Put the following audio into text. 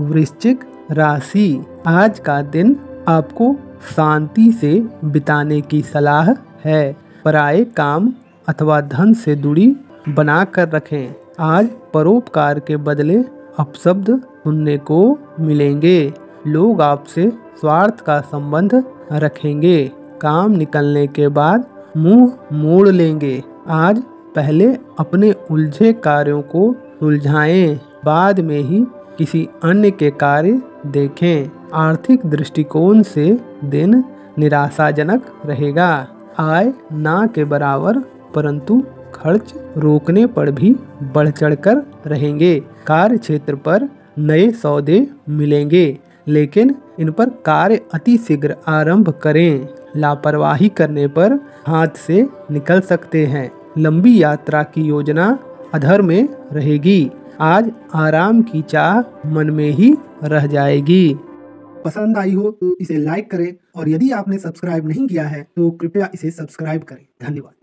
वृश्चिक राशि, आज का दिन आपको शांति से बिताने की सलाह है। पराये काम अथवा धन से दूरी बना कर रखें। आज परोपकार के बदले अपशब्द सुनने को मिलेंगे। लोग आपसे स्वार्थ का संबंध रखेंगे। काम निकलने के बाद मुंह मोड़ लेंगे। आज पहले अपने उलझे कार्यों को सुलझाएं, बाद में ही किसी अन्य के कार्य देखें। आर्थिक दृष्टिकोण से दिन निराशाजनक रहेगा। आय ना के बराबर परंतु खर्च रोकने पर भी बढ़ चढ़कर रहेंगे। कार्य क्षेत्र पर नए सौदे मिलेंगे, लेकिन इन पर कार्य अति शीघ्र आरंभ करें। लापरवाही करने पर हाथ से निकल सकते हैं। लंबी यात्रा की योजना अधर में रहेगी। आज आराम की चाह मन में ही रह जाएगी। पसंद आई हो तो इसे लाइक करें और यदि आपने सब्सक्राइब नहीं किया है तो कृपया इसे सब्सक्राइब करें। धन्यवाद।